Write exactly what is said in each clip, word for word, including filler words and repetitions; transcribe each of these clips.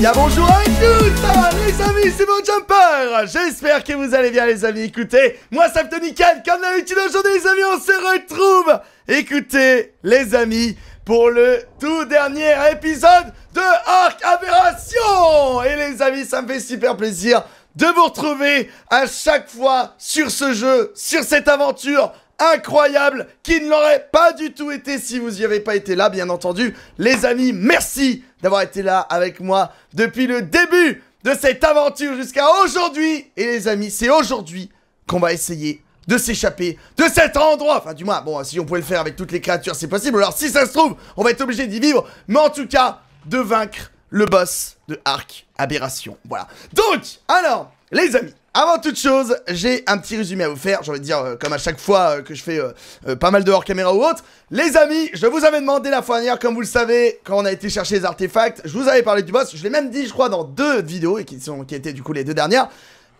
bien bonjour à tous ah, les amis, c'est mon Jumper. J'espère que vous allez bien les amis. Écoutez, moi c'est Anthony Calde. Comme d'habitude aujourd'hui les amis, on se retrouve. Écoutez les amis, pour le tout dernier épisode de ARK: Extinction. Et les amis, ça me fait super plaisir de vous retrouver à chaque fois sur ce jeu, sur cette aventure incroyable qui ne l'aurait pas du tout été si vous n'y avez pas été là, bien entendu. Les amis, merci d'avoir été là avec moi depuis le début de cette aventure jusqu'à aujourd'hui. Et les amis, c'est aujourd'hui qu'on va essayer de s'échapper de cet endroit. Enfin, du moins, bon, si on pouvait le faire avec toutes les créatures, c'est possible. Alors, si ça se trouve, on va être obligé d'y vivre. Mais en tout cas, de vaincre le boss de ARK: Extinction. Voilà. Donc, alors, les amis, avant toute chose, j'ai un petit résumé à vous faire. J'ai envie de dire, euh, comme à chaque fois euh, que je fais euh, euh, pas mal de hors caméra ou autre. Les amis, je vous avais demandé la fois dernière, comme vous le savez, quand on a été chercher les artefacts, je vous avais parlé du boss. Je l'ai même dit, je crois, dans deux vidéos, et qui, sont, qui étaient du coup les deux dernières.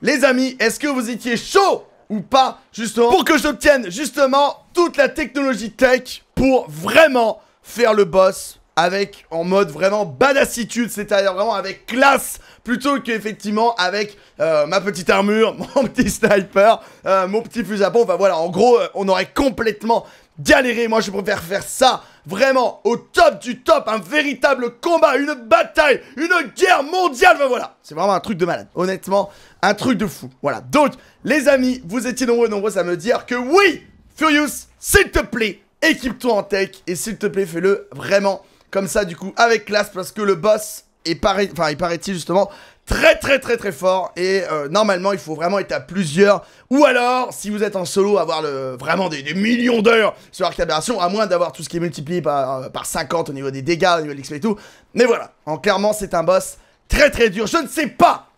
Les amis, est-ce que vous étiez chaud ou pas, justement, pour que j'obtienne, justement, toute la technologie tech pour vraiment faire le boss avec, en mode vraiment badassitude, c'est-à-dire vraiment avec classe, plutôt qu'effectivement avec euh, ma petite armure, mon petit sniper, euh, mon petit fusil à pompe. Enfin voilà, en gros, on aurait complètement galéré. Moi, je préfère faire ça vraiment au top du top, un véritable combat, une bataille, une guerre mondiale. Enfin voilà, c'est vraiment un truc de malade, honnêtement, un truc de fou. Voilà, donc, les amis, vous étiez nombreux nombreux à me dire que oui, Furious, s'il te plaît, équipe-toi en tech, et s'il te plaît, fais-le vraiment comme ça, du coup, avec classe, parce que le boss est pareil, enfin, il paraît-il justement très très très très fort, et euh, normalement il faut vraiment être à plusieurs, ou alors si vous êtes en solo, avoir le, vraiment des, des millions d'heures sur ARK: Extinction, à moins d'avoir tout ce qui est multiplié par, euh, par cinquante au niveau des dégâts, au niveau de l'X P et tout. Mais voilà, en clairement c'est un boss très très dur. Je ne sais pas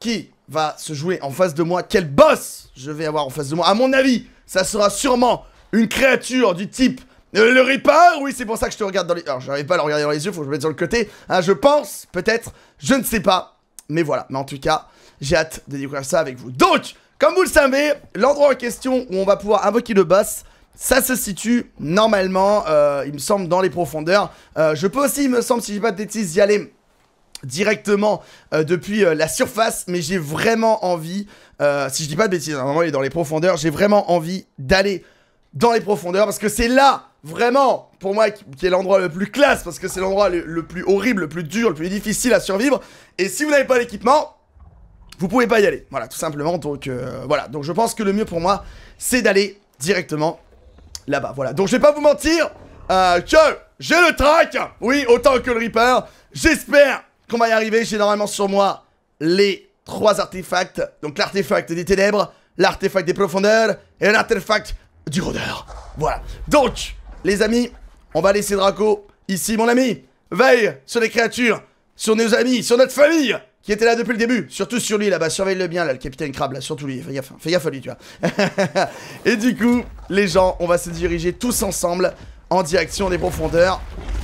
qui va se jouer en face de moi, quel boss je vais avoir en face de moi. À mon avis, ça sera sûrement une créature du type Euh, le répare, oui, c'est pour ça que je te regarde dans les... Alors, j'arrive pas à le regarder dans les yeux, faut que je me mette sur le côté, hein, je pense, peut-être, je ne sais pas. Mais voilà, mais en tout cas, j'ai hâte de découvrir ça avec vous. Donc, comme vous le savez, l'endroit en question où on va pouvoir invoquer le boss, ça se situe normalement, euh, il me semble, dans les profondeurs. Euh, je peux aussi, il me semble, si j'ai pas de bêtises, y aller directement euh, depuis euh, la surface, mais j'ai vraiment envie, euh, si je dis pas de bêtises, à un moment il est dans les profondeurs, j'ai vraiment envie d'aller dans les profondeurs, parce que c'est là vraiment, pour moi, qui est l'endroit le plus classe, parce que c'est l'endroit le, le plus horrible, le plus dur, le plus difficile à survivre. Et si vous n'avez pas l'équipement, vous pouvez pas y aller. Voilà, tout simplement. Donc euh, voilà, donc je pense que le mieux pour moi, c'est d'aller directement là-bas. Voilà, donc je vais pas vous mentir euh, que j'ai le track. Oui, autant que le Reaper. J'espère qu'on va y arriver. J'ai normalement sur moi les trois artefacts. Donc l'artefact des ténèbres, l'artefact des profondeurs et l'artefact du rôdeur. Voilà, donc les amis, on va laisser Draco ici, mon ami. Veille sur les créatures, sur nos amis, sur notre famille qui était là depuis le début. Surtout sur lui là-bas, surveille-le bien là, le capitaine Crabe là, surtout lui. Fais gaffe, fais gaffe à lui, tu vois. Et du coup, les gens, on va se diriger tous ensemble en direction des profondeurs.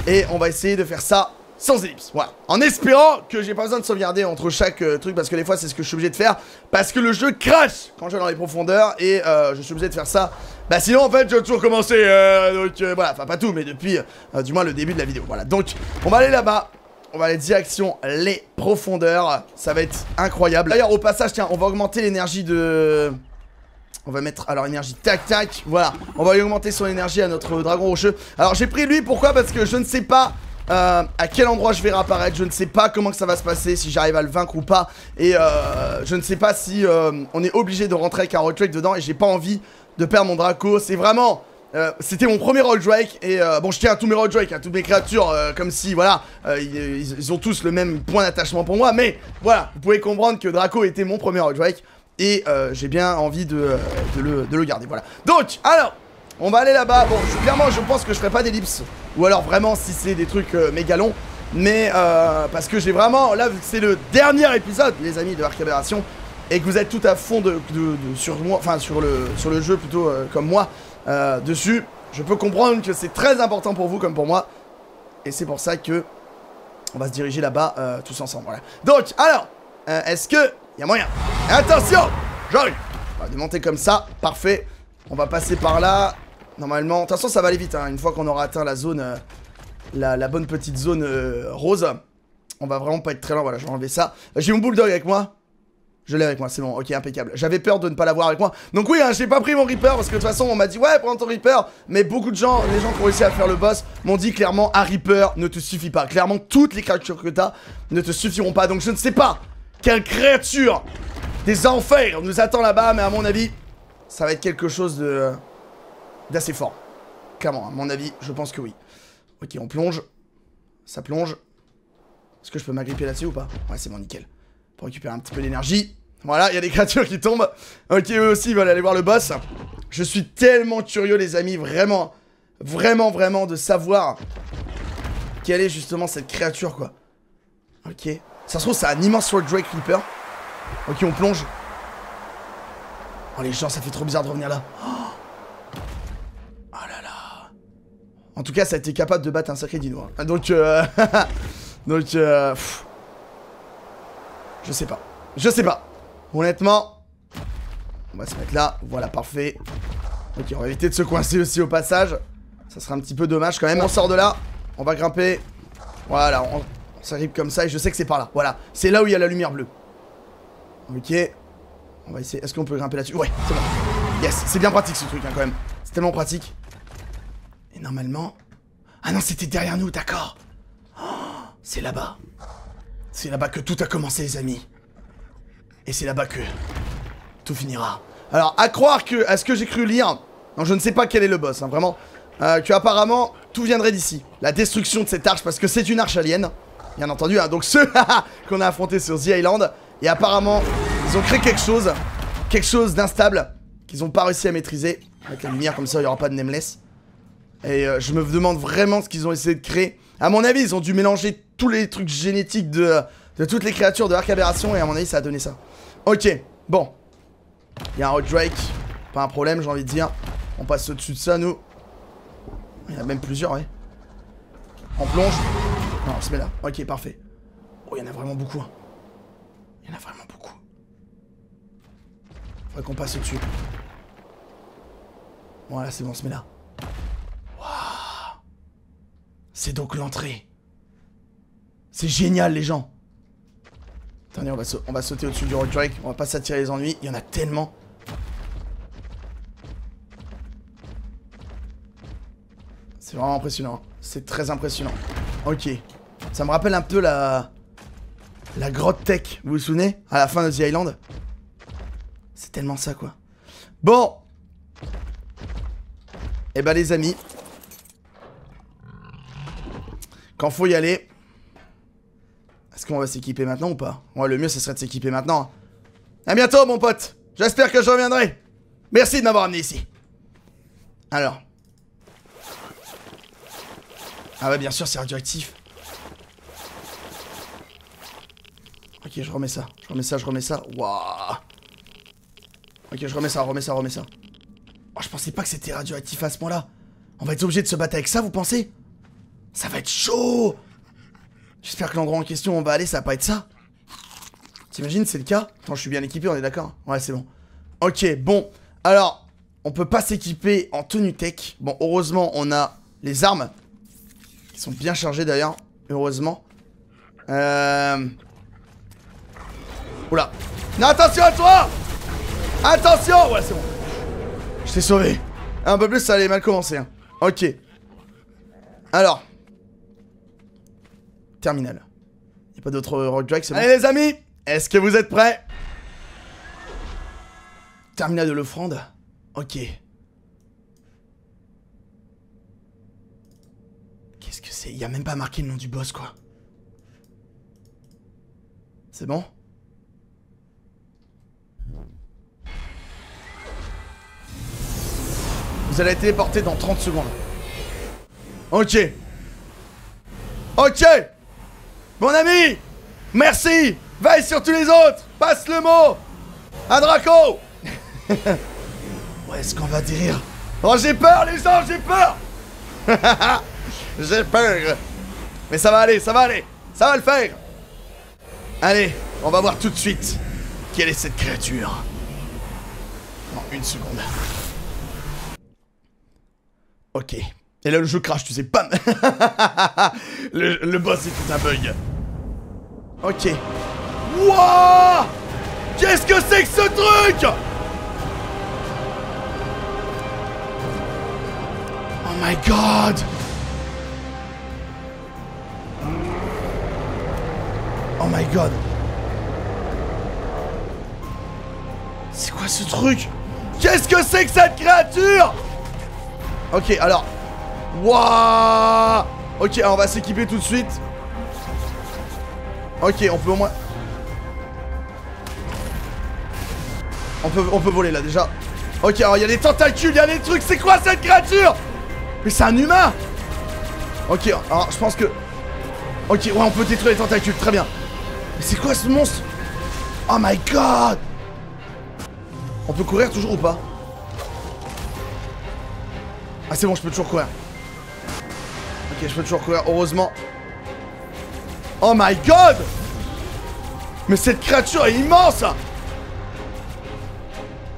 Et on va essayer de faire ça sans ellipse, voilà. En espérant que j'ai pas besoin de sauvegarder entre chaque euh, truc, parce que des fois c'est ce que je suis obligé de faire, parce que le jeu crash quand je vais dans les profondeurs, et euh, je suis obligé de faire ça. Bah sinon en fait je vais toujours commencer, euh, donc euh, voilà, enfin pas tout, mais depuis euh, du moins le début de la vidéo, voilà. Donc on va aller là-bas, on va aller direction les profondeurs, ça va être incroyable. D'ailleurs au passage, tiens, on va augmenter l'énergie de... On va mettre, alors, énergie, tac, tac, voilà. On va augmenter son énergie à notre dragon rocheux. Alors j'ai pris lui, pourquoi? Parce que je ne sais pas Euh, à quel endroit je vais réapparaître, je ne sais pas comment que ça va se passer, si j'arrive à le vaincre ou pas. Et euh, je ne sais pas si euh, on est obligé de rentrer avec un roll-drake dedans. Et j'ai pas envie de perdre mon Draco. C'est vraiment... Euh, C'était mon premier roll-drake. Et euh, bon, je tiens à tous mes roll-drake, à toutes mes créatures, euh, comme si, voilà, euh, ils, ils ont tous le même point d'attachement pour moi. Mais voilà, vous pouvez comprendre que Draco était mon premier roll-drake. Et euh, j'ai bien envie de, euh, de, le, de le garder, voilà. Donc, alors... On va aller là-bas. Bon, je, clairement, je pense que je ferai pas d'ellipse. Ou alors vraiment si c'est des trucs euh, méga longs. Mais euh, parce que j'ai vraiment... Là, c'est le dernier épisode, les amis, de ARK: Extinction. Et que vous êtes tout à fond de, de, de, sur moi, enfin sur le, sur le jeu plutôt euh, comme moi, euh, dessus. Je peux comprendre que c'est très important pour vous comme pour moi. Et c'est pour ça que on va se diriger là-bas euh, tous ensemble. Voilà. Donc, alors, euh, est-ce que il y a moyen? Attention, j'arrive. On va démonter comme ça. Parfait. On va passer par là. Normalement, de toute façon ça va aller vite, hein. Une fois qu'on aura atteint la zone, euh, la, la bonne petite zone euh, rose, On va vraiment pas être très lent, voilà, je vais enlever ça. J'ai mon bulldog avec moi. Je l'ai avec moi, c'est bon, ok, impeccable. J'avais peur de ne pas l'avoir avec moi. Donc oui, hein, j'ai pas pris mon Reaper parce que de toute façon on m'a dit ouais, prends ton Reaper. Mais beaucoup de gens, les gens qui ont réussi à faire le boss m'ont dit clairement un Reaper ne te suffit pas. Clairement toutes les créatures que t'as ne te suffiront pas. Donc je ne sais pas quelle créature des enfers nous attend là-bas. Mais à mon avis, ça va être quelque chose de d'assez fort. Clairement, à mon avis, je pense que oui. Ok, on plonge. Ça plonge. Est-ce que je peux m'agripper là-dessus ou pas? Ouais, c'est bon, nickel. Pour récupérer un petit peu d'énergie. Voilà, il y a des créatures qui tombent. Ok, eux aussi ils veulent aller voir le boss. Je suis tellement curieux les amis, vraiment, vraiment, vraiment de savoir quelle est justement cette créature quoi. Ok, ça se trouve c'est un immense World Drake Reaper. Ok, on plonge. Oh les gens, ça fait trop bizarre de revenir là. Oh, oh là là. En tout cas, ça a été capable de battre un sacré dino. Hein. Donc, euh... donc, euh... Pff. Je sais pas, je sais pas. Honnêtement, on va se mettre là, voilà, parfait. Ok, on va éviter de se coincer aussi au passage. Ça sera un petit peu dommage quand même. On sort de là, on va grimper. Voilà, on, on s'arrive comme ça et je sais que c'est par là, voilà. C'est là où il y a la lumière bleue. Ok, on va essayer, est-ce qu'on peut grimper là-dessus? Ouais, c'est bon. Yes, c'est bien pratique ce truc hein, quand même. C'est tellement pratique. Et normalement... Ah non, c'était derrière nous, d'accord. Oh, c'est là-bas. C'est là-bas que tout a commencé les amis. Et c'est là-bas que tout finira. Alors à croire que, à ce que j'ai cru lire, non je ne sais pas quel est le boss hein, vraiment, euh, que apparemment tout viendrait d'ici. La destruction de cette arche parce que c'est une arche alien, bien entendu hein, donc ceux qu'on a affrontés sur The Island. Et apparemment ils ont créé quelque chose, quelque chose d'instable qu'ils n'ont pas réussi à maîtriser. Avec la lumière comme ça il n'y aura pas de Nameless. Et euh, je me demande vraiment ce qu'ils ont essayé de créer. À mon avis ils ont dû mélanger tous les trucs génétiques de, de toutes les créatures de Arc Aberration. Et à mon avis ça a donné ça. Ok, bon. Il y a un Rogue Drake. Pas un problème j'ai envie de dire. On passe au-dessus de ça nous. Il y en a même plusieurs ouais. On plonge. Non on se met là, ok parfait. Oh il y en a vraiment beaucoup hein. Il y en a vraiment beaucoup. Faudrait qu'on passe au-dessus. Voilà c'est bon on se met là. Waouh. C'est donc l'entrée. C'est génial les gens. Attendez on va, sa on va sauter au dessus du Rogue Drake. On va pas s'attirer les ennuis. Il y en a tellement. C'est vraiment impressionnant. C'est très impressionnant. Ok. Ça me rappelle un peu la La grotte tech. Vous vous souvenez? À la fin de The Island. C'est tellement ça quoi. Bon. Et bah les amis, quand faut y aller, est-ce qu'on va s'équiper maintenant ou pas? Ouais, le mieux, ce serait de s'équiper maintenant. A bientôt, mon pote. J'espère que je reviendrai. Merci de m'avoir amené ici. Alors. Ah bah, bien sûr, c'est radioactif. Ok, je remets ça. Je remets ça, je remets ça. Waouh. Ok, je remets ça, remets ça, remets ça. Oh, je pensais pas que c'était radioactif à ce point-là. On va être obligé de se battre avec ça, vous pensez? Ça va être chaud. J'espère que l'endroit en question on va aller, ça va pas être ça. T'imagines, c'est le cas? Attends, je suis bien équipé, on est d'accord? Ouais, c'est bon. Ok, bon. Alors, on peut pas s'équiper en tenue tech. Bon, heureusement, on a les armes. Qui sont bien chargées d'ailleurs. Heureusement. Euh. Oula. Non, attention à toi! Attention! Ouais, c'est bon. Je t'ai sauvé. Un peu plus, ça allait mal commencer. Hein. Ok. Alors. Terminal. Y'a pas d'autre Rogue Drake, c'est bon. Allez les amis, est-ce que vous êtes prêts? Terminal de l'offrande. Ok. Qu'est-ce que c'est? Y'a même pas marqué le nom du boss quoi. C'est bon? Vous allez être téléporté dans trente secondes. Ok. Ok. Mon ami, merci. Veille sur tous les autres. Passe le mot à Draco. Où est-ce qu'on va dire? Oh j'ai peur les gens, j'ai peur. J'ai peur. Mais ça va aller, ça va aller. Ça va le faire. Allez, on va voir tout de suite quelle est cette créature. En une seconde. Ok. Et là le jeu crache, tu sais, bam. le, le boss est tout un bug. Ok. Wouah! Qu'est-ce que c'est que ce truc? Oh my god! Oh my god! C'est quoi ce truc? Qu'est-ce que c'est que cette créature? Ok, alors... Wouah! Ok, alors on va s'équiper tout de suite. Ok, on peut au moins... On peut, on peut voler là déjà. Ok, alors il y a des tentacules, il y a des trucs. C'est quoi cette créature? Mais c'est un humain. Ok, alors je pense que... Ok, ouais, on peut détruire les tentacules, très bien. Mais c'est quoi ce monstre? Oh my god! On peut courir toujours ou pas? Ah c'est bon, je peux toujours courir. Ok, je peux toujours courir, heureusement. Oh my god! Mais cette créature est immense!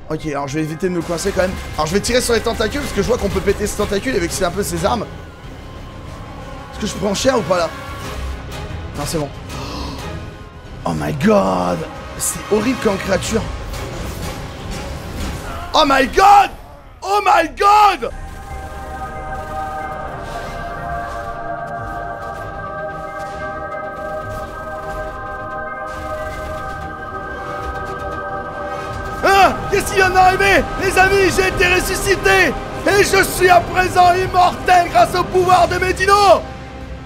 Ok, alors je vais éviter de me coincer quand même. Alors je vais tirer sur les tentacules parce que je vois qu'on peut péter ces tentacules avec un peu ses armes. Est-ce que je prends cher ou pas là? Non, c'est bon. Oh my god! C'est horrible comme créature. Oh my god! Oh my god! Qu'est-ce qu'il y en a arrivé? Les amis, j'ai été ressuscité! Et je suis à présent immortel grâce au pouvoir de mes dinos!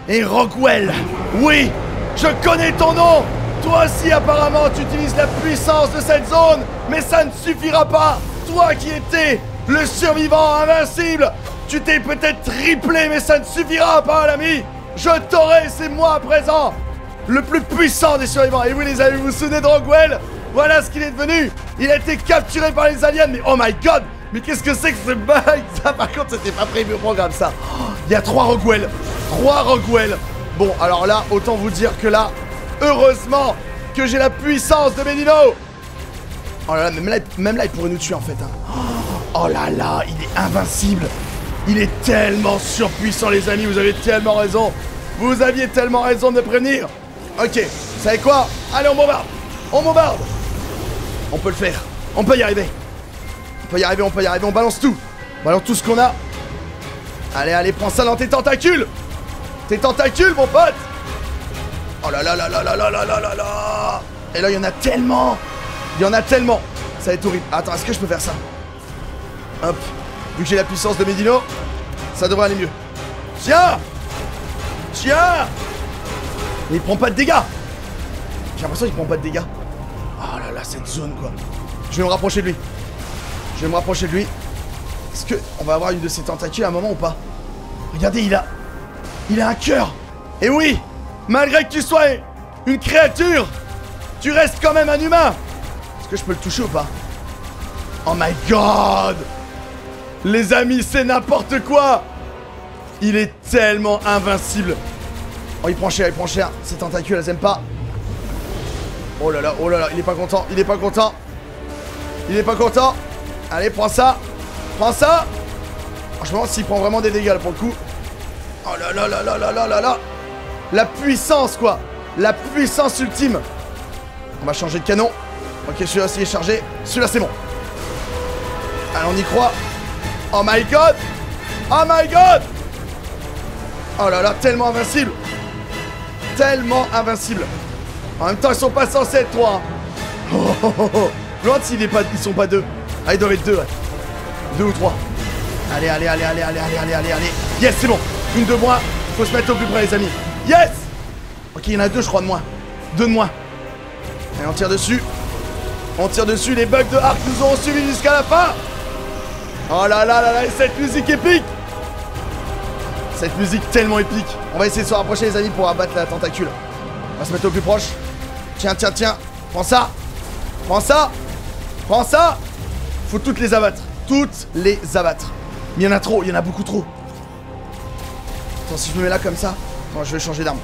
Et Rockwell, oui, je connais ton nom! Toi aussi, apparemment, tu utilises la puissance de cette zone, mais ça ne suffira pas! Toi qui étais le survivant invincible, tu t'es peut-être triplé, mais ça ne suffira pas, l'ami! Je t'aurai, c'est moi à présent! Le plus puissant des survivants! Et oui, les amis, vous vous souvenez de Rockwell? Voilà ce qu'il est devenu. Il a été capturé par les aliens, mais oh my god! Mais qu'est-ce que c'est que ce bug? Ça, par contre, c'était pas prévu au programme, ça. Oh, il y a trois Roguewell. Trois Roguewell. Bon, alors là, autant vous dire que là, heureusement que j'ai la puissance de mes dinos. Oh là là, même là, même là, il pourrait nous tuer, en fait. Hein. Oh là là, il est invincible. Il est tellement surpuissant, les amis. Vous avez tellement raison. Vous aviez tellement raison de me prévenir. Ok, vous savez quoi? Allez, on bombarde. On bombarde. On peut le faire, on peut y arriver. On peut y arriver, on peut y arriver, on balance tout. On balance tout ce qu'on a. Allez, allez, prends ça dans tes tentacules. Tes tentacules, mon pote. Oh là là là là là là là là là là. Et là, il y en a tellement. Il y en a tellement. Ça va être horrible. Attends, est-ce que je peux faire ça? Hop. Vu que j'ai la puissance de mes dinos, ça devrait aller mieux. Tiens. Tiens. Mais il prend pas de dégâts. J'ai l'impression qu'il prend pas de dégâts. Oh là là, cette zone quoi. Je vais me rapprocher de lui. Je vais me rapprocher de lui. Est-ce que on va avoir une de ses tentacules à un moment ou pas? Regardez, il a... Il a un cœur. Et oui, malgré que tu sois une créature, tu restes quand même un humain. Est-ce que je peux le toucher ou pas? Oh my god! Les amis, c'est n'importe quoi! Il est tellement invincible. Oh, il prend cher, il prend cher. Ses tentacules, elles aiment pas. Oh là là, oh là là, il est pas content, il est pas content. Il est pas content. Allez, prends ça. Prends ça. Oh, je me demande s'il prend vraiment des dégâts là, pour le coup. Oh là là là là là là là là. La puissance quoi. La puissance ultime. On va changer de canon. Ok, celui-là aussi est chargé. Celui-là c'est bon. Allez, on y croit. Oh my god. Oh my god. Oh là là, tellement invincible. Tellement invincible. En même temps, ils sont pas censés être trois. Hein. Oh, oh, oh, oh. L'autre, s'ils sont pas deux. Ah, ils doivent être deux, ouais. Deux ou trois. Allez, allez, allez, allez, allez, allez, allez, allez, allez. Yes, c'est bon. Une de moins. Faut se mettre au plus près, les amis. Yes. Ok, il y en a deux, je crois, de moins. Deux de moins. Allez, on tire dessus. On tire dessus. Les bugs de Ark nous auront suivis jusqu'à la fin. Oh là là là là, et cette musique épique. Cette musique tellement épique. On va essayer de se rapprocher, les amis, pour abattre la tentacule. On va se mettre au plus proche. Tiens, tiens, tiens. Prends ça. Prends ça. Prends ça. Faut toutes les abattre. Toutes les abattre. Mais il y en a trop. Il y en a beaucoup trop. Attends, si je me mets là comme ça. Attends, je vais changer d'arme.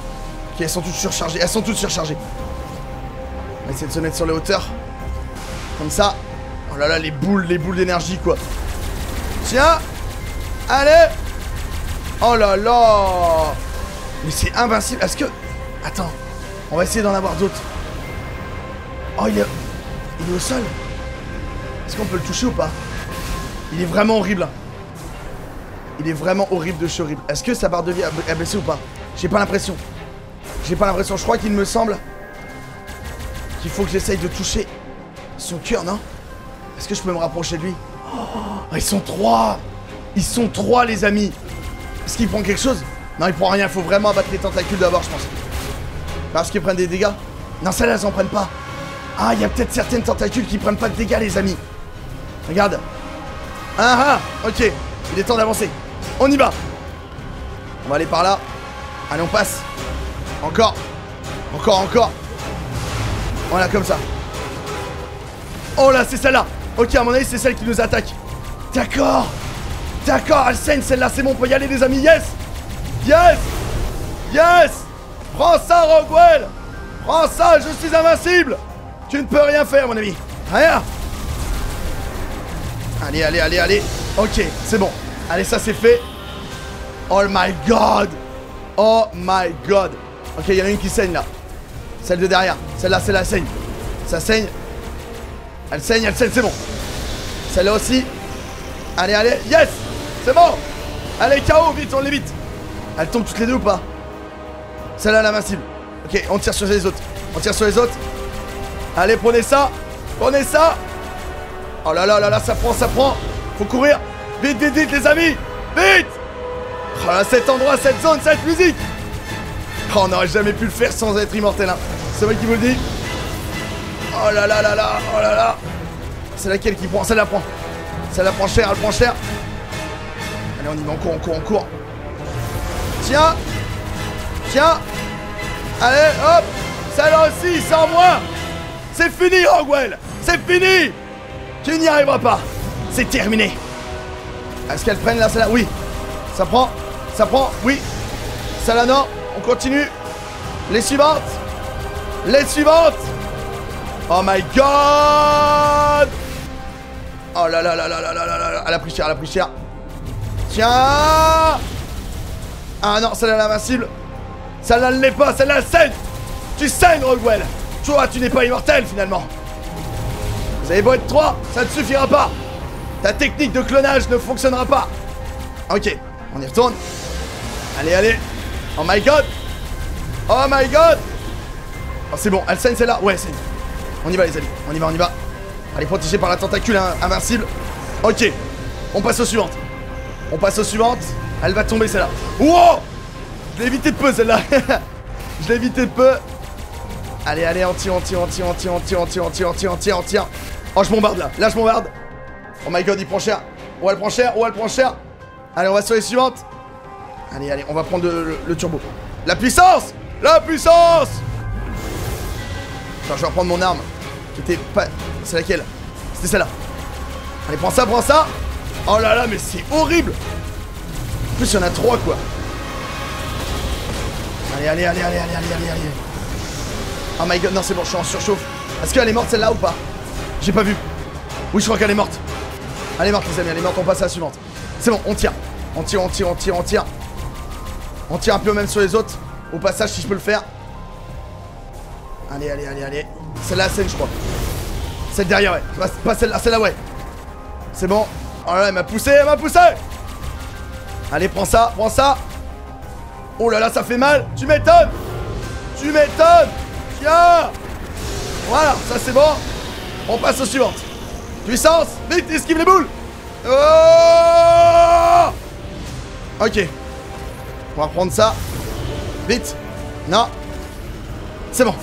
Ok, elles sont toutes surchargées. Elles sont toutes surchargées. On va essayer de se mettre sur les hauteurs. Comme ça. Oh là là, les boules, les boules d'énergie, quoi. Tiens. Allez. Oh là là. Mais c'est invincible. Est-ce que... Attends. On va essayer d'en avoir d'autres. Oh, il est... il est au sol. Est-ce qu'on peut le toucher ou pas? Il est vraiment horrible. Il est vraiment horrible de chez horrible. Est-ce que sa barre de vie a baissé ou pas? J'ai pas l'impression. J'ai pas l'impression. Je crois qu'il me semble qu'il faut que j'essaye de toucher son cœur, non? Est-ce que je peux me rapprocher de lui? Oh, ils sont trois. Ils sont trois, les amis. Est-ce qu'il prend quelque chose? Non, il prend rien. Faut vraiment abattre les tentacules d'abord, je pense. Parce qu'ils prennent des dégâts. Non, celles-là, elles en prennent pas. Ah, il y a peut-être certaines tentacules qui prennent pas de dégâts, les amis. Regarde. Ah ah, ok. Il est temps d'avancer. On y va. On va aller par là. Allez, on passe. Encore. Encore, encore. Voilà, comme ça. Oh là, c'est celle-là. Ok, à mon avis, c'est celle qui nous attaque. D'accord. D'accord, elle saigne, celle-là. C'est bon, on peut y aller, les amis. Yes. Yes. Yes. Prends ça, Roguewell. Prends ça, je suis invincible. Tu ne peux rien faire, mon ami. Rien. Allez, allez, allez, allez. Ok, c'est bon. Allez, ça, c'est fait. Oh my god. Oh my god. Ok, il y en a une qui saigne, là. Celle de derrière. Celle-là, celle-là, saigne. Ça saigne. Elle saigne, elle saigne, c'est bon. Celle-là aussi. Allez, allez. Yes. C'est bon. Allez, K O, vite, on l'évite. Elles tombent toutes les deux ou pas? Celle-là, l'invincible. Ok, on tire sur les autres. On tire sur les autres. Allez, prenez ça. Prenez ça. Oh là là là là, ça prend, ça prend. Faut courir. Vite, vite, vite, les amis. Vite. Oh là, cet endroit, cette zone, cette musique. Oh, on n'aurait jamais pu le faire sans être immortel, hein. C'est moi qui vous le dis. Oh là là là là. Oh là là. C'est laquelle qui prend? Celle-là prend. Celle-là prend cher, elle prend cher. Allez, on y va, on court, on court, on court. Tiens. Tiens. Allez, hop. Celle-là aussi, sans moi. C'est fini, Roguewell. C'est fini. Tu n'y arriveras pas. C'est terminé. Est-ce qu'elle prenne là, celle-là? Oui. Ça prend. Ça prend. Oui. Celle-là, non. On continue. Les suivantes. Les suivantes. Oh my god. Oh là là là là là là là là. Elle a pris cher, elle a pris cher. Tiens. Ah non, celle-là, l'invincible. Celle-là ne l'est pas. Celle-là, saigne. Tu saignes, Roguewell. Toi, tu n'es pas immortel finalement. Vous avez beau être trois, ça ne suffira pas. Ta technique de clonage ne fonctionnera pas. Ok, on y retourne. Allez, allez. Oh my god. Oh my god. Oh, c'est bon, elle saigne celle-là. Ouais, saigne. On y va, les amis. On y va, on y va. Elle est protégée par la tentacule hein, invincible. Ok, on passe aux suivantes. On passe aux suivantes. Elle va tomber celle-là. Wow. Je l'ai évité de peu celle-là. Je l'ai évité de peu. Allez, allez, on tire, on tire, on tire, on tire, on tire, on tire, on tire, on tire, on tire, on tire. Oh, je bombarde là, là je bombarde. Oh my god, il prend cher. Oh, elle prend cher, oh, elle prend cher. Allez, on va sur les suivantes. Allez, allez, on va prendre le, le, le turbo. La puissance, la puissance. Attends, je vais reprendre mon arme. Qui était pas... C'est laquelle? C'était celle-là. Allez, prends ça, prends ça. Oh là là, mais c'est horrible. En plus, il y en a trois, quoi. Allez, allez, allez, allez, allez, allez, allez. Oh my god, non c'est bon, je suis en surchauffe. Est-ce qu'elle est morte celle-là ou pas? J'ai pas vu. Oui, je crois qu'elle est morte. Elle est morte les amis, elle est morte, on passe à la suivante. C'est bon, on tire. On tire, on tire, on tire, on tire. On tire un peu même sur les autres. Au passage si je peux le faire. Allez, allez, allez, allez. Celle-là saigne je crois. Celle derrière ouais, pas, pas celle-là, celle-là ouais. C'est bon. Oh là là, elle m'a poussé, elle m'a poussé. Allez, prends ça, prends ça. Oh là là, ça fait mal. Tu m'étonnes. Tu m'étonnes. Tiens. Voilà, ça c'est bon. On passe aux suivantes. Puissance, vite, esquive les boules. Oh ok. On va prendre ça. Vite. Non. C'est bon.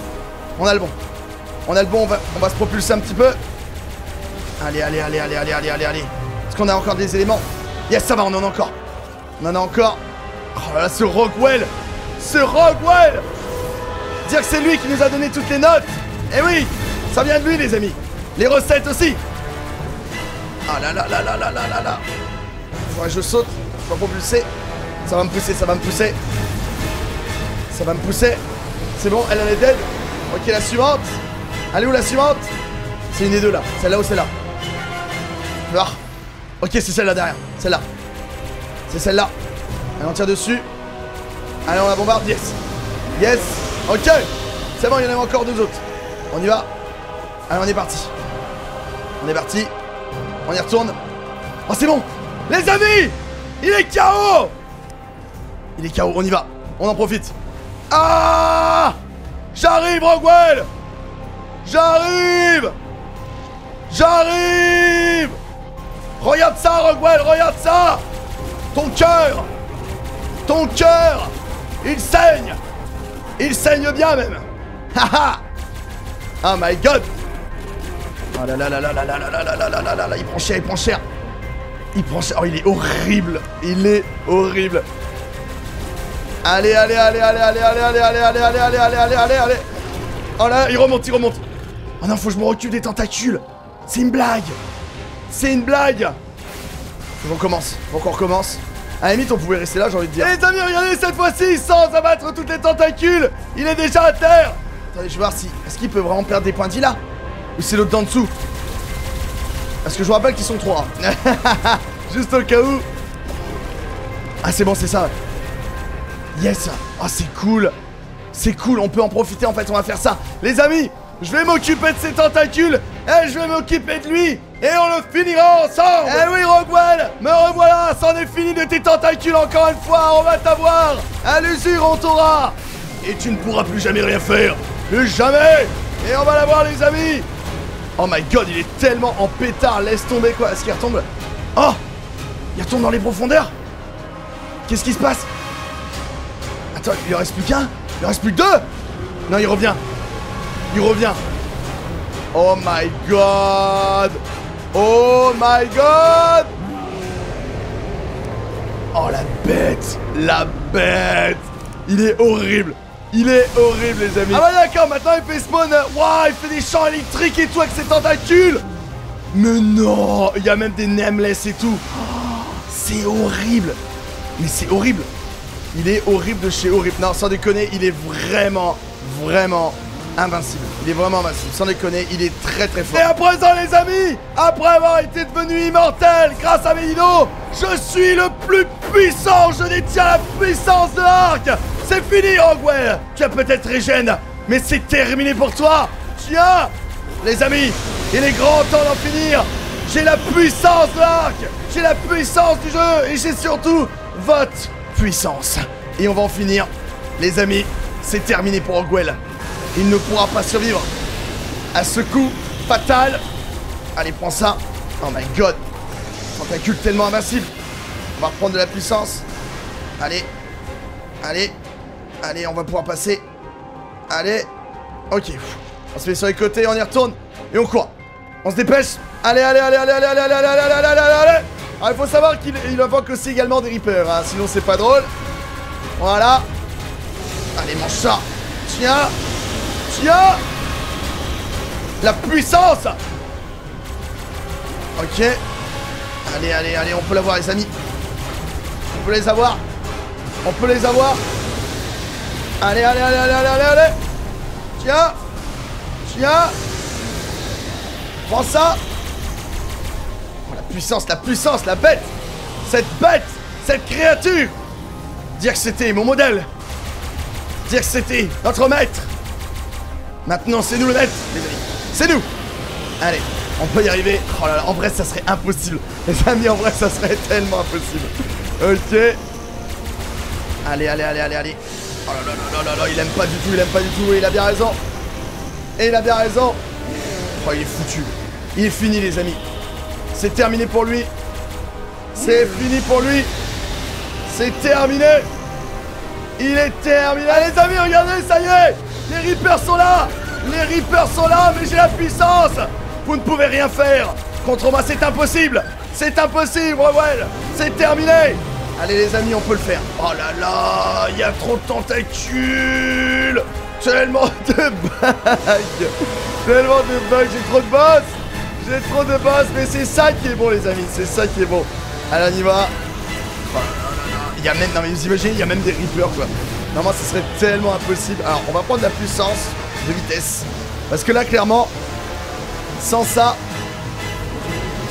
On a le bon. On a le bon, on va, on va se propulser un petit peu. Allez, allez, allez, allez, allez, allez, allez, allez. Est-ce qu'on a encore des éléments? Yes, ça va, on en a encore. On en a encore. Oh là là, ce Roguewell. Ce Roguewell. Dire que c'est lui qui nous a donné toutes les notes. Eh oui, ça vient de lui les amis. Les recettes aussi. Ah là là là là là là là là. Faudrait que je saute, faut propulser. Ça va me pousser, ça va me pousser. Ça va me pousser. C'est bon, elle, elle est dead. Ok, la suivante. Allez où la suivante? C'est une des deux là, celle-là ou celle-là? Ah. Ok, c'est celle-là derrière, celle-là. C'est celle-là. Allez, on tire dessus. Allez, on la bombarde, yes. Yes. Ok, C'est bon, il y en avait encore deux autres. On y va. Allez, on est parti. On est parti. On y retourne. Oh, c'est bon. Les amis, il est K O. Il est K O, on y va. On en profite. Ah, j'arrive, Roguewell. J'arrive. J'arrive. Regarde ça, Roguewell, regarde ça. Ton cœur. Ton cœur. Il saigne. Il saigne bien même. Haha. Oh my god. Oh là là là là là là là là là là là là là. Il prend cher, il prend cher. Il prend cher. Oh, il est horrible. Il est horrible. Allez, allez, allez, allez, allez, allez, allez, allez, allez, allez, allez, allez, allez, allez, allez. Oh là là, il remonte, il remonte. Oh non, faut que je me recule des tentacules. C'est une blague. C'est une blague. Faut qu'on recommence. Faut qu'on recommence. À la limite, on pouvait rester là, j'ai envie de dire. Et les amis, regardez, cette fois-ci, sans abattre toutes les tentacules, il est déjà à terre. Attendez, je vais voir si... Est-ce qu'il peut vraiment perdre des points de vie, là? Ou c'est l'autre d'en dessous? Parce que je vous rappelle qu'ils sont trois. Hein. Juste au cas où. Ah, c'est bon, c'est ça. Yes. Ah, oh, c'est cool. C'est cool, on peut en profiter, en fait, on va faire ça. Les amis, je vais m'occuper de ces tentacules. Et je vais m'occuper de lui. Et on le finira ensemble. Eh oui, Roguewell, me revoilà. C'en est fini de tes tentacules encore une fois. On va t'avoir. À l'usure, on t'aura. Et tu ne pourras plus jamais rien faire. Plus jamais. Et on va l'avoir, les amis. Oh my god, il est tellement en pétard. Laisse tomber, quoi. Est-ce qu'il retombe? Oh, il retombe dans les profondeurs. Qu'est-ce qui se passe? Attends, il en reste plus qu'un? Il en reste plus que deux? Non, il revient. Il revient. Oh my god. Oh my god. Oh la bête. La bête. Il est horrible. Il est horrible, les amis. Ah bah d'accord, maintenant il fait spawn. Waouh, il fait des champs électriques et tout avec ses tentacules. Mais non. Il y a même des Nameless et tout. Oh, c'est horrible. Mais c'est horrible. Il est horrible de chez horrible. Non, sans déconner, il est vraiment, vraiment... invincible, il est vraiment invincible, sans déconner, il est très très fort. Et à présent, les amis, après avoir été devenu immortel grâce à mes dinos, je suis le plus puissant, je détiens la puissance de Ark. C'est fini, Roguewell, tu as peut-être régène, mais c'est terminé pour toi. Tiens, les amis, il est grand temps d'en finir. J'ai la puissance de Ark, j'ai la puissance du jeu, et j'ai surtout votre puissance. Et on va en finir, les amis, c'est terminé pour Roguewell. Il ne pourra pas survivre à ce coup fatal. Allez, prends ça. Oh my god. Tentacule tellement invincible. On va reprendre de la puissance. Allez. Allez. Allez, on va pouvoir passer. Allez. Ok. On se met sur les côtés, on y retourne. Et on court. On se dépêche. Allez, allez, allez, allez, allez, allez, allez, allez, allez, allez, allez. Alors, il faut savoir qu'il invoque aussi également des Reapers. Hein, sinon, c'est pas drôle. Voilà. Allez, mange ça. Tiens. Tiens! La puissance! Ok. Allez, allez, allez, on peut l'avoir, les amis. On peut les avoir. On peut les avoir. Allez, allez, allez, allez, allez, allez, allez. Tiens! Tiens! Prends ça! Oh, la puissance, la puissance, la bête! Cette bête! Cette créature! Dire que c'était mon modèle! Dire que c'était notre maître! Maintenant, c'est nous le maître, les amis. C'est nous. Allez, on peut y arriver. Oh là là, en vrai, ça serait impossible. Les amis, en vrai, ça serait tellement impossible. Ok. Allez, allez, allez, allez, allez. Oh là là là là là, il aime pas du tout, il aime pas du tout. Et il a bien raison. Et il a bien raison. Oh, il est foutu. Il est fini, les amis. C'est terminé pour lui. C'est fini pour lui. C'est terminé. Il est terminé. Allez, les amis, regardez, ça y est. Les Reapers sont là. Les Reapers sont là, mais j'ai la puissance. Vous ne pouvez rien faire. Contre moi, c'est impossible. C'est impossible, Roguewell. C'est terminé. Allez, les amis, on peut le faire. Oh là là, il y a trop de tentacules. Tellement de bugs. Tellement de bugs. J'ai trop de boss. J'ai trop de boss, mais c'est ça qui est bon, les amis. C'est ça qui est bon. Allez, on y va. Il y a même... Non, mais vous imaginez, il y a même des Reapers, quoi. Normalement, ce serait tellement impossible. Alors, on va prendre de la puissance de vitesse. Parce que là, clairement, sans ça,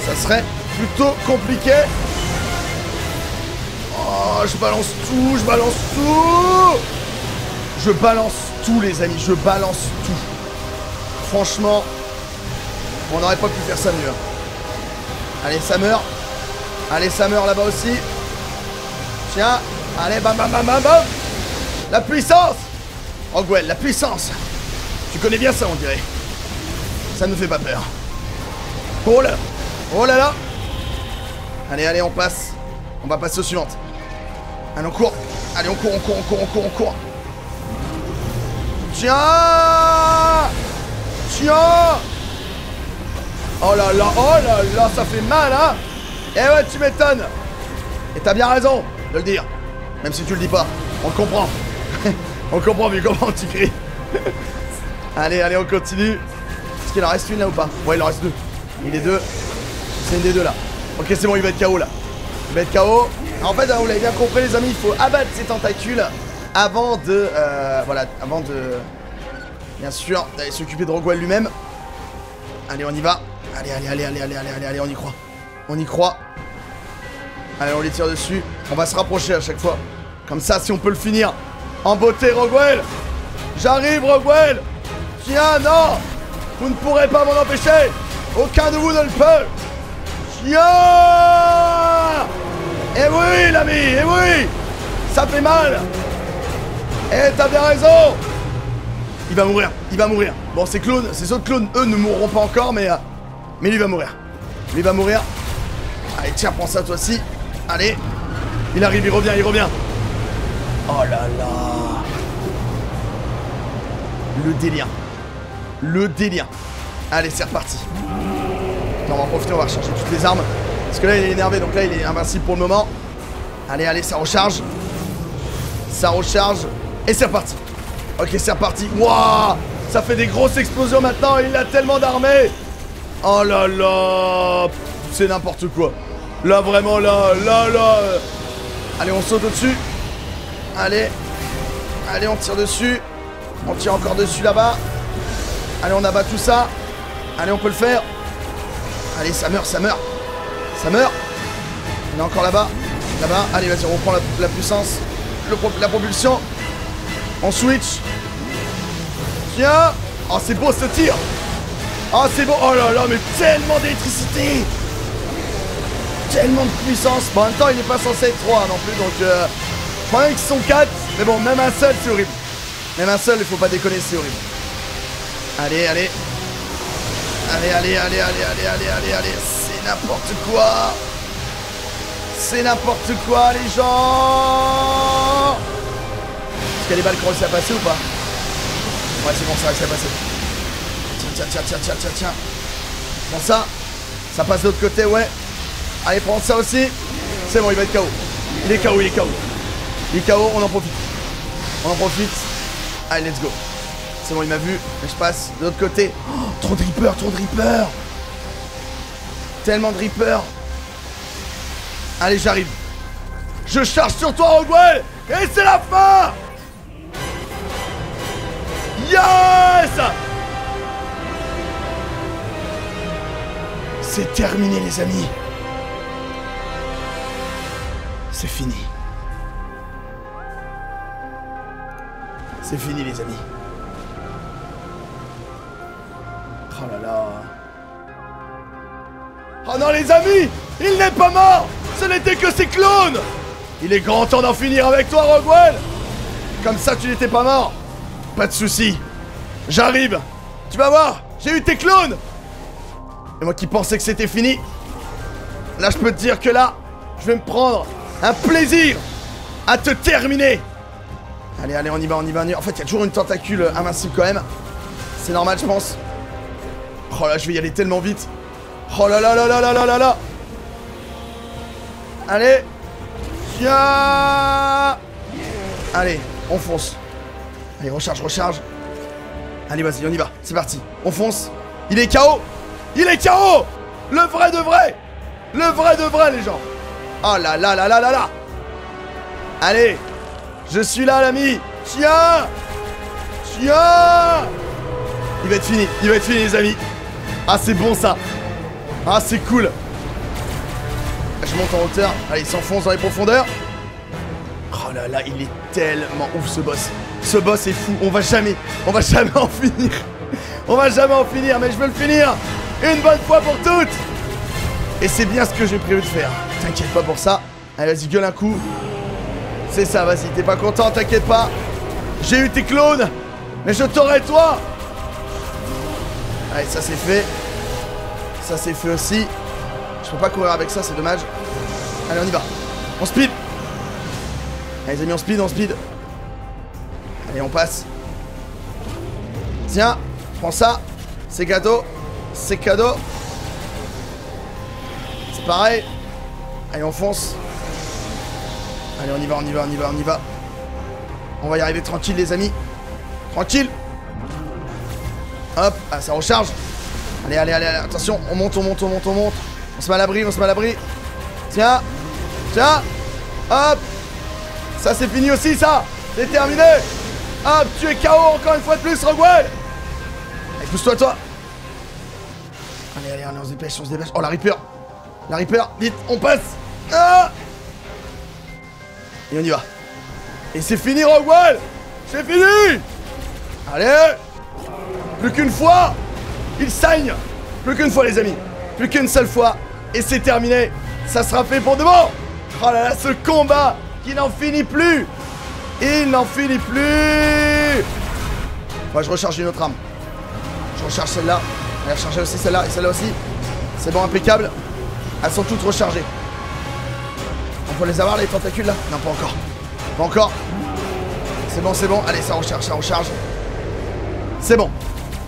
ça serait plutôt compliqué. Oh, je balance tout, je balance tout. Je balance tout, les amis. Je balance tout. Franchement, on n'aurait pas pu faire ça mieux. Allez, ça meurt. Allez, ça meurt là-bas aussi. Tiens. Allez, bam, bam, bam, bam, bam. La puissance. Roguewell, la puissance. Tu connais bien ça, on dirait. Ça ne fait pas peur. Oh là. Oh là là. Allez, allez, on passe. On va passer au suivant. Allez, on court. Allez, on court, on court, on court, on court, on court. Tiens. Tiens. Oh là là, oh là là, ça fait mal, hein. Eh ouais, tu m'étonnes. Et t'as bien raison de le dire. Même si tu le dis pas, on le comprend. On comprend vu comment tu cries. Allez, allez, on continue. Est-ce qu'il en reste une là ou pas? Ouais, il en reste deux. Il est deux. C'est une des deux là. Ok, c'est bon, il va être K O là. Il va être K O. En fait, vous l'avez bien compris, les amis, il faut abattre ses tentacules avant de... Euh, voilà, avant de... Bien sûr, d'aller s'occuper de Roguewell lui-même. Allez, on y va. Allez, allez, allez, allez, allez, allez, allez, on y croit. On y croit. Allez, on les tire dessus. On va se rapprocher à chaque fois. Comme ça, si on peut le finir. En beauté, Roguewell. J'arrive, Roguewell. Tiens, non. Vous ne pourrez pas m'en empêcher. Aucun de vous ne le peut. Tiens. Eh oui, l'ami, eh oui. Ça fait mal. Eh, t'as bien raison. Il va mourir, il va mourir. Bon, ces clones, ces autres clones, eux, ne mourront pas encore, mais... Euh, mais lui va mourir. Lui va mourir. Allez, tiens, prends ça, toi aussi. Allez. Il arrive, il revient, il revient. Oh là là. Le délire. Le délire. Allez, c'est reparti. On va en profiter, on va recharger toutes les armes. Parce que là, il est énervé, donc là, il est invincible pour le moment. Allez, allez, ça recharge. Ça recharge. Et c'est reparti. Ok, c'est reparti. Waouh. Ça fait des grosses explosions maintenant. Il a tellement d'armées. Oh là là. C'est n'importe quoi. Là, vraiment, là, là, là. Allez, on saute au-dessus. Allez. Allez, on tire dessus. On tire encore dessus là-bas. Allez, on abat tout ça. Allez, on peut le faire. Allez, ça meurt, ça meurt. Ça meurt. On est encore là-bas. Là-bas. Allez, vas-y, on reprend la, la puissance. Le, la propulsion. On switch. Tiens. Oh, c'est beau ce tir. Oh, c'est beau. Oh là là, mais tellement d'électricité. Tellement de puissance. Bon, en même temps, il n'est pas censé être trois non plus, donc... Euh, je crois qu'ils sont quatre, mais bon, même un seul, c'est horrible. Même un seul, il faut pas déconner, c'est horrible. Allez, allez. Allez, allez, allez, allez, allez, allez, allez, allez. C'est n'importe quoi. C'est n'importe quoi, les gens. Est-ce qu'il y a des balles qui ont réussi à passer ou pas? Ouais, c'est bon, ça réussit à passer. Tiens, tiens, tiens, tiens, tiens, tiens, tiens. Prends ça. Ça passe de l'autre côté, ouais. Allez, prends ça aussi. C'est bon, il va être K O. Il est K O, il est K O. Il est K O, on en profite. On en profite. Allez, let's go. C'est bon, il m'a vu. Mais je passe de l'autre côté. Oh, trop de Reaper, trop de Reaper. Tellement de Reaper. Allez, j'arrive. Je charge sur toi, Roguewell. Et c'est la fin. Yes. C'est terminé, les amis. C'est fini. C'est fini, les amis. Oh là là. Oh non, les amis, il n'est pas mort. Ce n'était que ses clones. Il est grand temps d'en finir avec toi, Roguewell. Comme ça, tu n'étais pas mort. Pas de soucis. J'arrive. Tu vas voir, j'ai eu tes clones. Et moi qui pensais que c'était fini. Là, je peux te dire que là, je vais me prendre un plaisir à te terminer. Allez, allez, on y va, on y va, on y va. En fait, il y a toujours une tentacule invincible quand même. C'est normal, je pense. Oh là, je vais y aller tellement vite. Oh là là là là là là là là. Allez. Tiens. Allez, on fonce. Allez, recharge, recharge. Allez, vas-y, on y va. C'est parti. On fonce. Il est K O. Il est K O. Le vrai de vrai. Le vrai de vrai, les gens. Oh là là là là là là. Allez. Je suis là, l'ami. Tiens. Tiens. Il va être fini. Il va être fini, les amis. Ah, c'est bon, ça. Ah, c'est cool. Je monte en hauteur. Allez, il s'enfonce dans les profondeurs. Oh là là, il est tellement ouf ce boss. Ce boss est fou, on va jamais, on va jamais en finir. On va jamais en finir, mais je veux le finir une bonne fois pour toutes. Et c'est bien ce que j'ai prévu de faire. T'inquiète pas pour ça. Allez, vas-y, gueule un coup. C'est ça, vas-y, t'es pas content, t'inquiète pas. J'ai eu tes clones, mais je t'aurai toi. Allez, ça c'est fait. Ça c'est fait aussi. Je peux pas courir avec ça, c'est dommage. Allez, on y va. On speed. Allez, les amis, on speed, on speed. Allez, on passe. Tiens, prends ça. C'est cadeau. C'est cadeau. C'est pareil. Allez, on fonce. Allez, on y va, on y va, on y va, on y va. On va y arriver tranquille, les amis. Tranquille. Hop, ah, ça recharge. Allez, allez, allez, allez, attention. On monte, on monte, on monte, on monte. On se met à l'abri, on se met à l'abri. Tiens. Tiens. Hop. Ça, c'est fini aussi, ça. C'est terminé. Hop, tu es K O encore une fois de plus, Roguewell. Allez, pousse-toi, toi. Allez, allez, allez, on se dépêche, on se dépêche. Oh, la Reaper. La Reaper, vite, on passe. Ah. Et on y va. Et c'est fini, Roguewell. C'est fini. Allez. Plus qu'une fois. Il saigne. Plus qu'une fois, les amis. Plus qu'une seule fois. Et c'est terminé. Ça sera fait pour de bon. Oh là là, ce combat qui n'en finit plus. Il n'en finit plus. Moi, je recharge une autre arme. Je recharge celle-là. On va recharger aussi celle-là et celle-là aussi. C'est bon, impeccable. Elles sont toutes rechargées. On peut les avoir, les tentacules, là? Non, pas encore. Pas encore. C'est bon, c'est bon. Allez, ça recharge, ça recharge. C'est bon.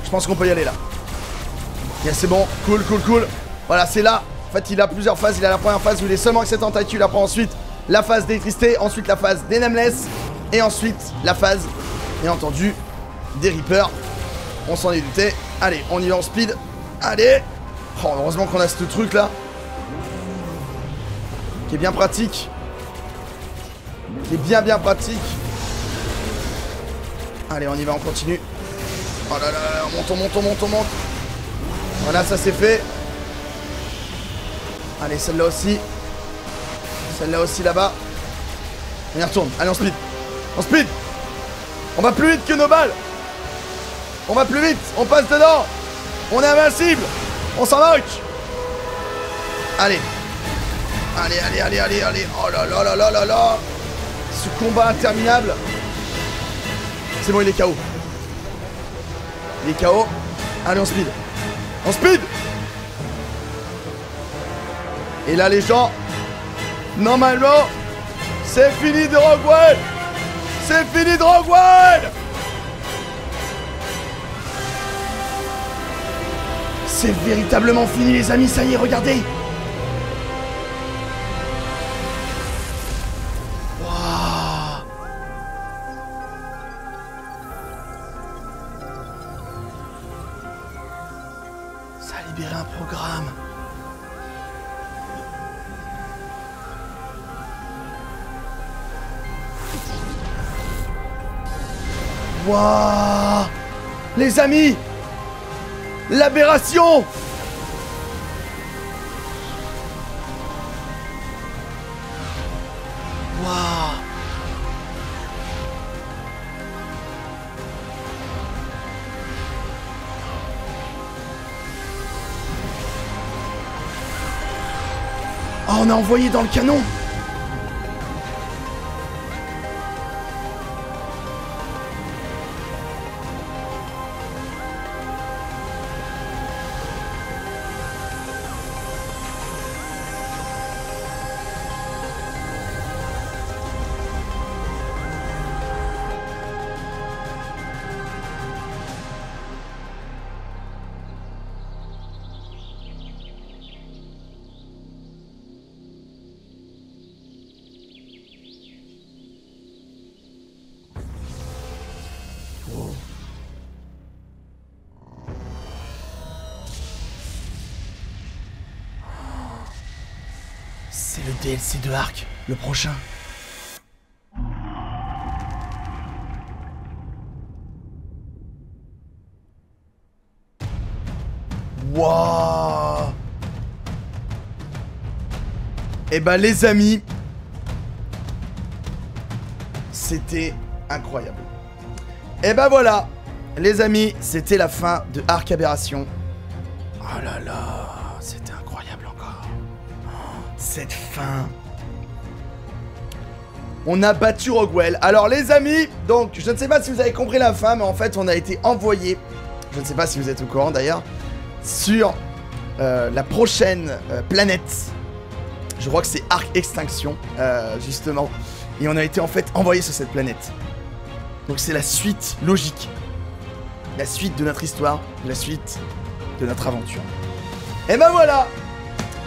Je pense qu'on peut y aller, là. Yeah, c'est bon. Cool, cool, cool. Voilà, c'est là. En fait, il a plusieurs phases. Il a la première phase où il est seulement avec ses tentacules. Après, ensuite, la phase d'électricité. Ensuite, la phase des Nameless. Et ensuite, la phase, bien entendu, des Reapers. On s'en est douté. Allez, on y va en speed. Allez. Oh, heureusement qu'on a ce truc, là. Qui est bien pratique. Qui est bien, bien pratique. Allez, on y va, on continue. Oh là là, on monte, on monte, on monte, on monte. Voilà, ça c'est fait. Allez, celle-là aussi. Celle-là aussi, là-bas. On y retourne. Allez, on speed. On speed. On va plus vite que nos balles. On va plus vite. On passe dedans. On est invincible. On s'en moque. Allez. Allez, allez, allez, allez, allez. Oh là là là là là là. Ce combat interminable. C'est bon, il est K O. Il est K O. Allez, on speed. On speed. Et là, les gens, normalement, c'est fini de Roguewell. C'est fini de Roguewell. C'est véritablement fini, les amis. Ça y est, regardez. Libérer un programme. Waouh, les amis, l'aberration. Waouh. Oh, on a envoyé dans le canon. C'est le D L C de ARK, le prochain. Wouah. Et bah les amis, C'était incroyable. Et ben voilà, les amis, c'était la fin de Arc Aberration. Oh là là, c'était incroyable encore. Oh, cette fin. On a battu Roguewell. Alors les amis, donc je ne sais pas si vous avez compris la fin, mais en fait on a été envoyé, je ne sais pas si vous êtes au courant d'ailleurs, sur euh, la prochaine euh, planète. Je crois que c'est Arc Extinction, euh, justement. Et on a été en fait envoyé sur cette planète. Donc c'est la suite logique. La suite de notre histoire, la suite de notre aventure. Et ben voilà,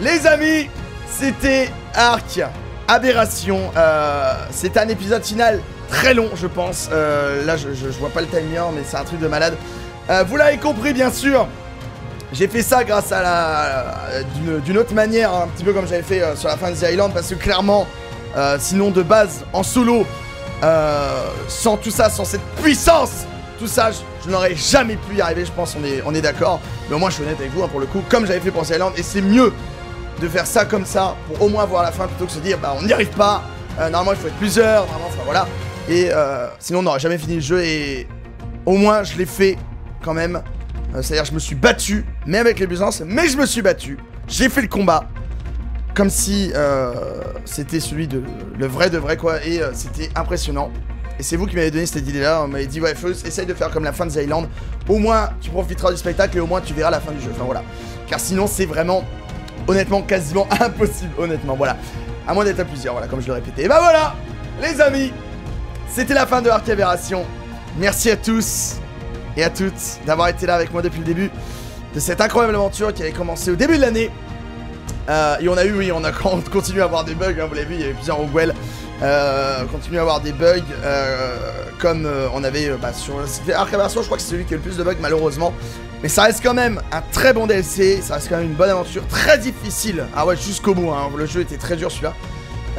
les amis, c'était Arc Aberration. Euh, c'était un épisode final très long, je pense. Euh, là, je, je, je vois pas le timer, mais c'est un truc de malade. Euh, vous l'avez compris, bien sûr. J'ai fait ça grâce à la... d'une autre manière, hein, un petit peu comme j'avais fait euh, sur la fin de The Island, parce que clairement, euh, sinon de base, en solo, euh, sans tout ça, sans cette puissance, tout ça, je, je n'aurais jamais pu y arriver, je pense, on est, on est d'accord. Mais au moins, je suis honnête avec vous, hein, pour le coup, comme j'avais fait pour The Island, et c'est mieux de faire ça comme ça, pour au moins voir la fin, plutôt que se dire, bah, on n'y arrive pas, euh, normalement, il faut être plusieurs, normalement, enfin, voilà. Et euh, sinon, on n'aurait jamais fini le jeu, et au moins, je l'ai fait quand même. C'est-à-dire je me suis battu, même avec les nuisances, mais je me suis battu, j'ai fait le combat, comme si euh, c'était celui de le vrai de vrai quoi, et euh, c'était impressionnant. Et c'est vous qui m'avez donné cette idée-là, on m'avait dit ouais, faut, essaye de faire comme la fin de The Island, au moins tu profiteras du spectacle et au moins tu verras la fin du jeu, enfin voilà. Car sinon c'est vraiment, honnêtement, quasiment impossible, honnêtement, voilà. À moins d'être à plusieurs, voilà, comme je le répétais. Et bah ben voilà, les amis, c'était la fin de Arc Aberration. Merci à tous et à toutes d'avoir été là avec moi depuis le début de cette incroyable aventure qui avait commencé au début de l'année. Euh, et on a eu, oui, on a on continue à avoir des bugs, hein, vous l'avez vu, il y avait plusieurs Roguewell. Euh, on continue à avoir des bugs, euh, comme euh, on avait euh, bah, sur Arc Aberration, je crois que c'est celui qui a le plus de bugs malheureusement. Mais ça reste quand même un très bon D L C, ça reste quand même une bonne aventure, très difficile. Ah ouais, jusqu'au bout, hein, le jeu était très dur celui-là.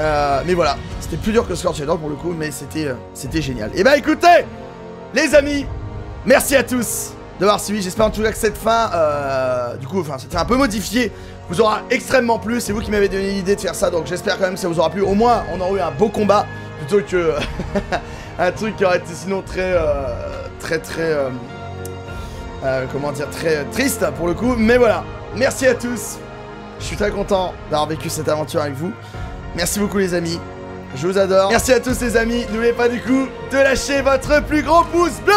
Euh, mais voilà, c'était plus dur que Scorched Earth pour le coup, mais c'était euh, c'était génial. Et bah écoutez, les amis, merci à tous d'avoir suivi, j'espère en tout cas que cette fin, euh, du coup, enfin, c'était un peu modifié, vous aura extrêmement plu, c'est vous qui m'avez donné l'idée de faire ça, donc j'espère quand même que ça vous aura plu, au moins on aura eu un beau combat, plutôt que un truc qui aurait été sinon très, euh, très, très, euh, euh, comment dire, très triste pour le coup, mais voilà, merci à tous, je suis très content d'avoir vécu cette aventure avec vous, merci beaucoup les amis, je vous adore, merci à tous les amis, n'oubliez pas du coup de lâcher votre plus gros pouce bleu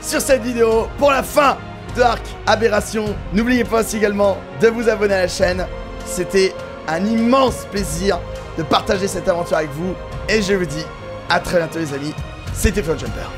sur cette vidéo pour la fin de Arc Aberration. N'oubliez pas aussi également de vous abonner à la chaîne. C'était un immense plaisir de partager cette aventure avec vous. Et je vous dis à très bientôt les amis. C'était Furious Jumper.